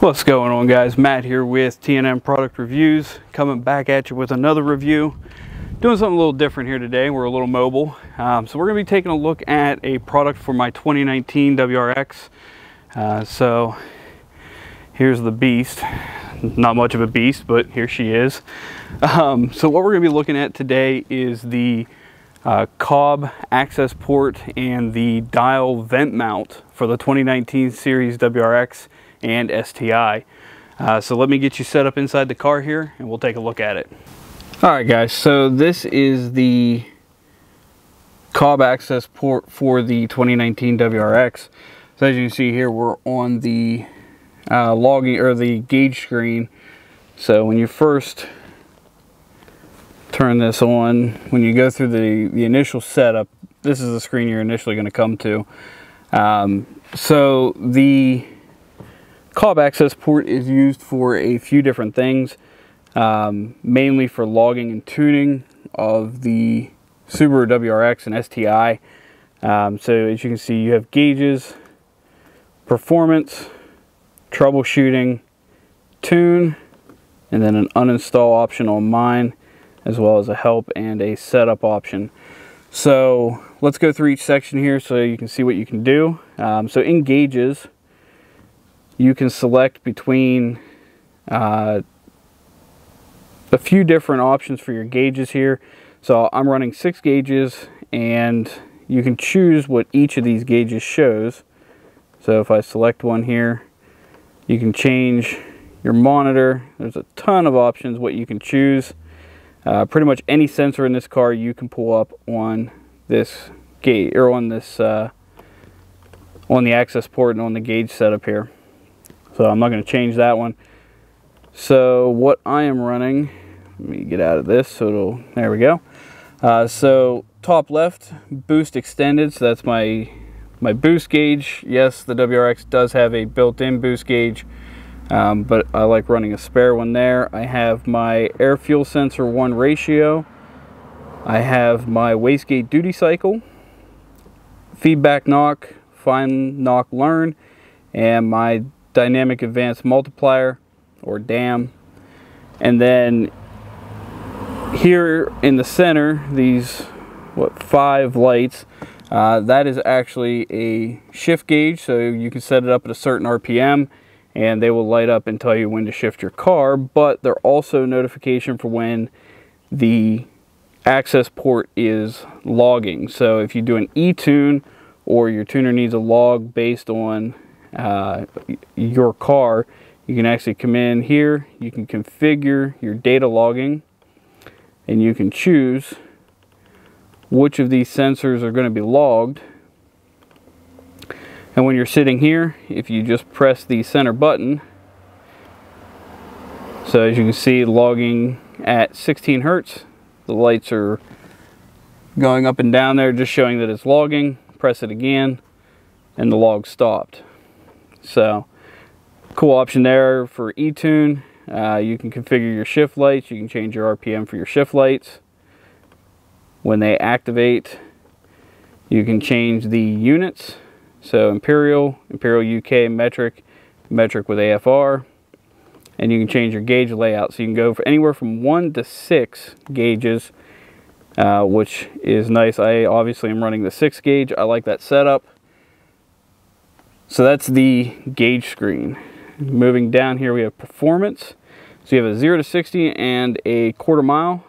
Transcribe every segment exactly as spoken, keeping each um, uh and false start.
What's going on, guys? Matt here with T N M Product Reviews, coming back at you with another review. Doing something a little different here today. We're a little mobile. Um, so we're going to be taking a look at a product for my twenty nineteen W R X. Uh, so here's the beast. Not much of a beast, but here she is. Um, so what we're going to be looking at today is the uh, Cobb Accessport and the Dial vent mount for the twenty nineteen series W R X and S T I. Uh, so let me get you set up inside the car here and we'll take a look at it. Alright guys, so this is the Cobb Accessport for the twenty nineteen W R X. So as you can see here, we're on the uh, logging or the gauge screen. So when you first turn this on, when you go through the, the initial setup, this is the screen you're initially going to come to. Um, so the Cobb Accessport is used for a few different things, um, mainly for logging and tuning of the Subaru W R X and S T I. Um, so as you can see, you have gauges, performance, troubleshooting, tune, and then an uninstall option on mine, as well as a help and a setup option. So let's go through each section here so you can see what you can do. Um, so in gauges, you can select between uh, a few different options for your gauges here. So I'm running six gauges and you can choose what each of these gauges shows. So if I select one here, you can change your monitor. There's a ton of options what you can choose. Uh, pretty much any sensor in this car you can pull up on this gauge, or on this uh, on the Accessport and on the gauge setup here. So I'm not going to change that one. So what I am running, let me get out of this so it'll, there we go. Uh, so top left, boost extended, so that's my, my boost gauge. Yes, the W R X does have a built-in boost gauge, um, but I like running a spare one there. I have my air fuel sensor one ratio. I have my wastegate duty cycle, feedback knock, fine knock learn, and my dynamic advanced multiplier, or D A M. And then here in the center, these what five lights, uh, that is actually a shift gauge, so you can set it up at a certain R P M and they will light up and tell you when to shift your car, but they're also notification for when the Accessport is logging. So if you do an e-tune or your tuner needs a log based on Uh, your car, you can actually come in here, you can configure your data logging, and you can choose which of these sensors are going to be logged. And when you're sitting here, if you just press the center button, so as you can see, logging at sixteen hertz, the lights are going up and down there, just showing that it's logging. Press it again and the log stopped. So, cool option there for e-tune. Uh, you can configure your shift lights. You can change your R P M for your shift lights. When they activate, you can change the units. So, Imperial, Imperial U K, metric, metric with A F R. And you can change your gauge layout. So, you can go for anywhere from one to six gauges, uh, which is nice. I obviously am running the six gauge. I like that setup. So that's the gauge screen. Moving down here, we have performance. So you have a zero to sixty and a quarter mile.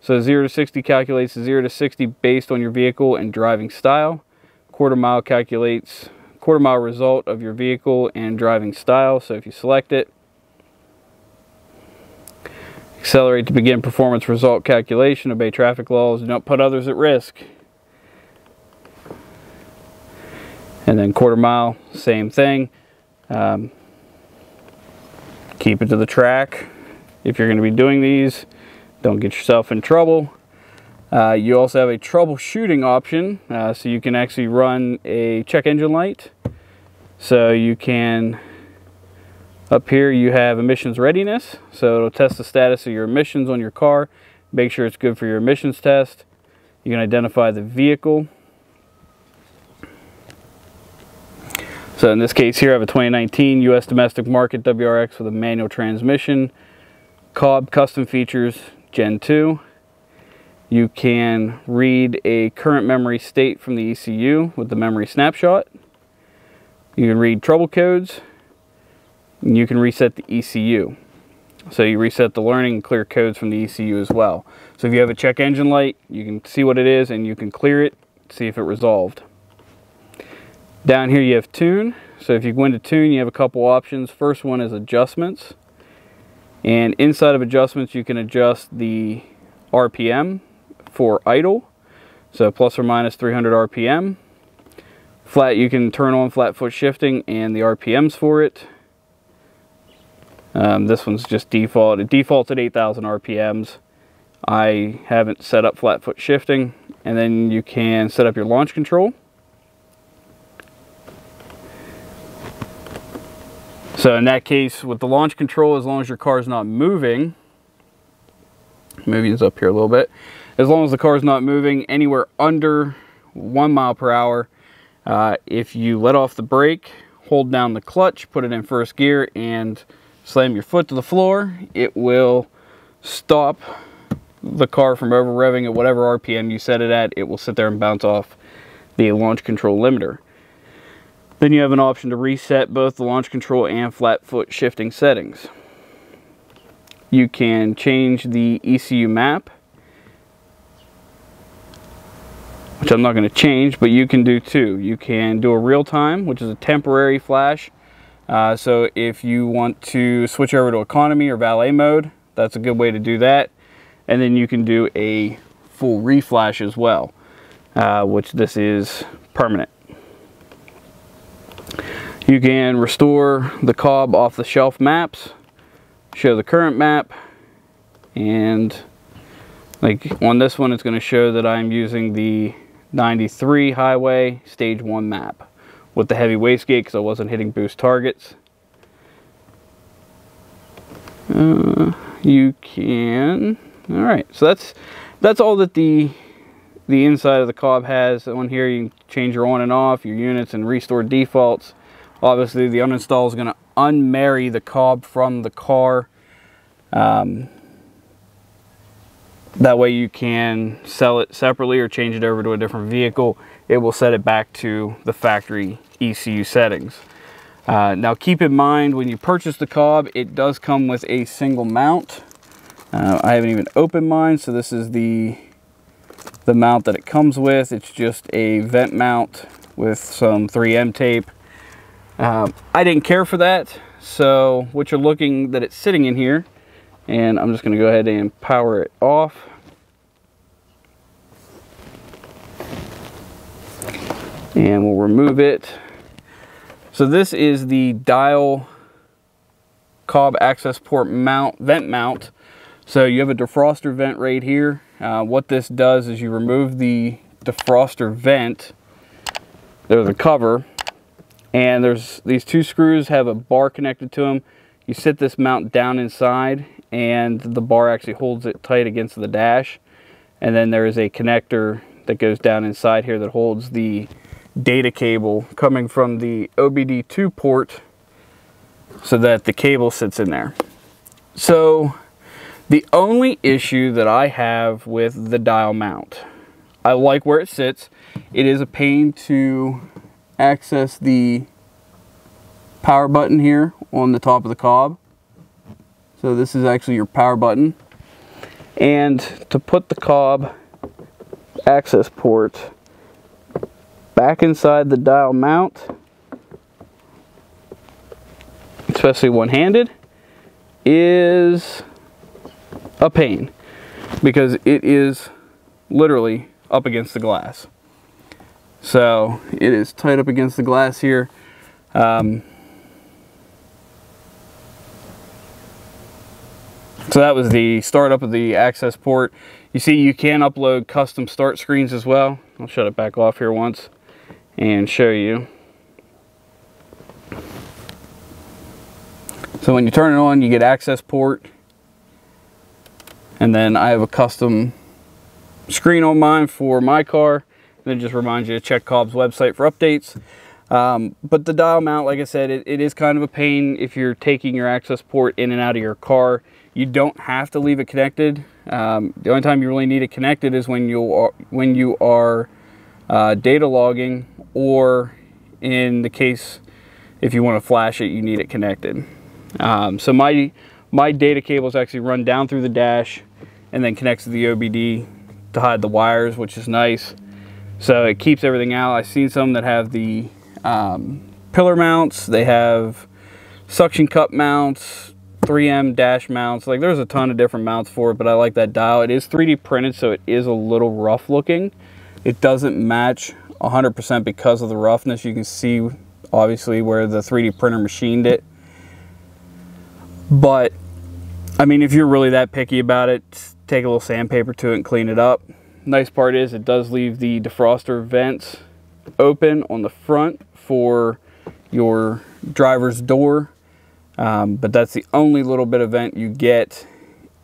So zero to sixty calculates zero to sixty based on your vehicle and driving style. Quarter mile calculates quarter mile result of your vehicle and driving style. So if you select it, accelerate to begin performance result calculation, obey traffic laws, do not put others at risk. And then quarter mile, same thing. Um, keep it to the track. If you're gonna be doing these, don't get yourself in trouble. Uh, you also have a troubleshooting option. Uh, so you can actually run a check engine light. So you can, up here you have emissions readiness. So it'll test the status of your emissions on your car. Make sure it's good for your emissions test. You can identify the vehicle. So in this case here, I have a twenty nineteen U S domestic market W R X with a manual transmission, Cobb custom features Gen two. You can read a current memory state from the E C U with the memory snapshot. You can read trouble codes. And you can reset the E C U. So you reset the learning and clear codes from the E C U as well. So if you have a check engine light, you can see what it is and you can clear it, see if it resolved. Down here you have tune. So if you go into tune, you have a couple options. First one is adjustments. And inside of adjustments, you can adjust the R P M for idle. So plus or minus three hundred R P M. Flat, you can turn on flat foot shifting and the R P Ms for it. Um, this one's just default. It defaults at eight thousand R P Ms. I haven't set up flat foot shifting. And then you can set up your launch control. So in that case, with the launch control, as long as your car's not moving, moving is up here a little bit, as long as the car's not moving anywhere under one mile per hour, uh, if you let off the brake, hold down the clutch, put it in first gear, and slam your foot to the floor, it will stop the car from over revving at whatever R P M you set it at. It will sit there and bounce off the launch control limiter. Then you have an option to reset both the launch control and flat foot shifting settings. You can change the E C U map, which I'm not going to change, but you can do too. You can do a real time, which is a temporary flash. Uh, so if you want to switch over to economy or valet mode, that's a good way to do that. And then you can do a full reflash as well, uh, which this is permanent. You can restore the Cobb off-the-shelf maps, show the current map, and like on this one, it's going to show that I'm using the ninety-three highway stage one map with the heavy wastegate because I wasn't hitting boost targets. Uh, you can. All right, so that's that's all that the the inside of the Cobb has. On here, you can change your on and off, your units, and restore defaults. Obviously, the uninstall is going to unmarry the Cobb from the car. Um, that way, you can sell it separately or change it over to a different vehicle. It will set it back to the factory E C U settings. Uh, now, keep in mind when you purchase the Cobb, it does come with a single mount. Uh, I haven't even opened mine, so this is the the mount that it comes with. It's just a vent mount with some three M tape. Um, I didn't care for that, so what you're looking that it's sitting in here, and I'm just going to go ahead and power it off. And we'll remove it. So this is the Dial Cobb Accessport mount, vent mount. So you have a defroster vent right here. Uh, what this does is you remove the defroster vent, there's a cover, and there's these two screws have a bar connected to them. You sit this mount down inside and the bar actually holds it tight against the dash. And then there is a connector that goes down inside here that holds the data cable coming from the O B D two port so that the cable sits in there. So the only issue that I have with the Dial mount, I like where it sits. It is a pain to access the power button here on the top of the Cobb. So this is actually your power button. And to put the Cobb access port back inside the Dial mount, especially one-handed, is a pain because it is literally up against the glass. So it is tight up against the glass here. Um, so that was the startup of the access port. You see, you can upload custom start screens as well. I'll shut it back off here once and show you. So when you turn it on, you get access port. And then I have a custom screen on mine for my car. And it just reminds you to check Cobb's website for updates. Um, but the dial mount, like I said, it, it is kind of a pain if you're taking your access port in and out of your car. You don't have to leave it connected. Um, the only time you really need it connected is when you are, when you are uh, data logging, or in the case if you want to flash it, you need it connected. Um, so my, my data cables actually run down through the dash and then connects to the O B D to hide the wires, which is nice. So it keeps everything out. I've seen some that have the Um, pillar mounts, they have suction cup mounts, three M dash mounts, like there's a ton of different mounts for it, but I like that dial. It is three D printed, so it is a little rough looking. It doesn't match one hundred percent because of the roughness. You can see obviously where the three D printer machined it, but I mean, if you're really that picky about it, take a little sandpaper to it and clean it up. Nice part is it does leave the defroster vents open on the front for your driver's door, um, but that's the only little bit of vent you get,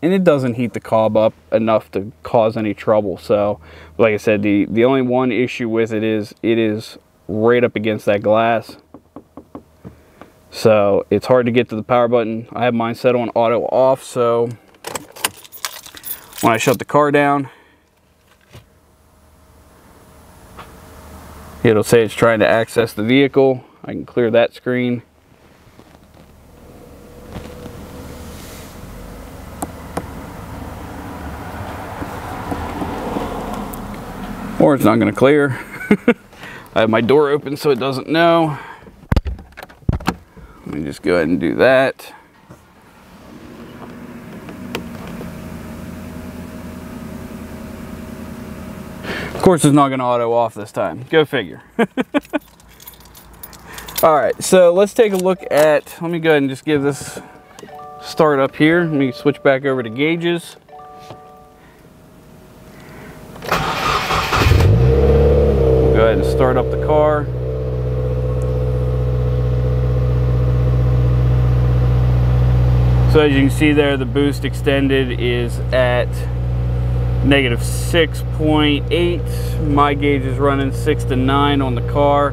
and it doesn't heat the Cobb up enough to cause any trouble. So like I said, the the only one issue with it is it is right up against that glass, so it's hard to get to the power button. I have mine set on auto off, so when I shut the car down, it'll say it's trying to access the vehicle. I can clear that screen. Or it's not going to clear. I have my door open so it doesn't know. Let me just go ahead and do that. Of course, it's not going to auto off this time. Go figure. All right, so let's take a look at, let me go ahead and just give this start up here. Let me switch back over to gauges. Go ahead and start up the car. So as you can see there, the boost extended is at negative six point eight. My gauge is running six to nine on the car.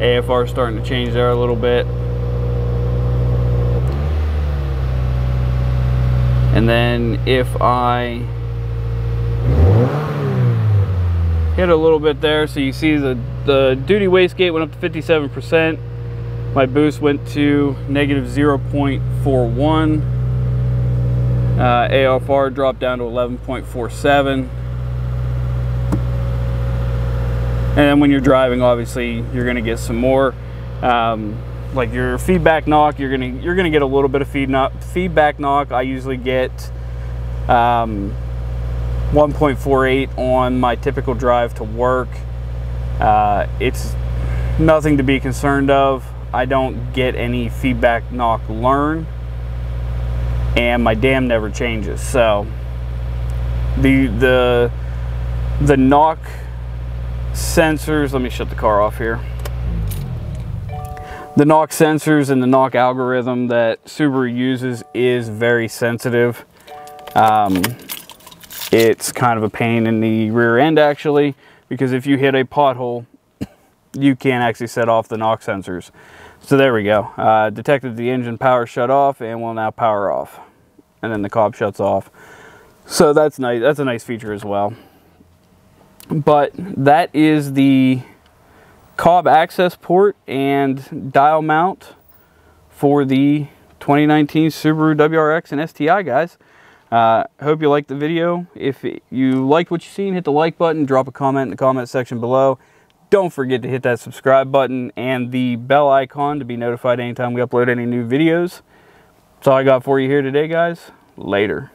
A F R starting to change there a little bit, and then if I hit a little bit there, so you see the the duty wastegate went up to fifty-seven percent. My boost went to negative zero point four one. Uh, A F R dropped down to eleven point four seven, and then when you're driving, obviously you're going to get some more, um, like your feedback knock. You're going to you're going to get a little bit of feed knock, feedback knock. I usually get um, one point four eight on my typical drive to work. Uh, it's nothing to be concerned of. I don't get any feedback knock learn. And my dam never changes, so the the the knock sensors, let me shut the car off here, the knock sensors and the knock algorithm that Subaru uses is very sensitive. Um, it's kind of a pain in the rear end actually, because if you hit a pothole you can't actually set off the knock sensors. So there we go. Uh, detected the engine power shut off and will now power off. And then the Cobb shuts off. So that's nice. That's a nice feature as well. But that is the Cobb access port and dial mount for the twenty nineteen Subaru W R X and S T I, guys. Uh, hope you liked the video. If you liked what you've seen, hit the like button. Drop a comment in the comment section below. Don't forget to hit that subscribe button and the bell icon to be notified anytime we upload any new videos. That's all I got for you here today, guys. Later.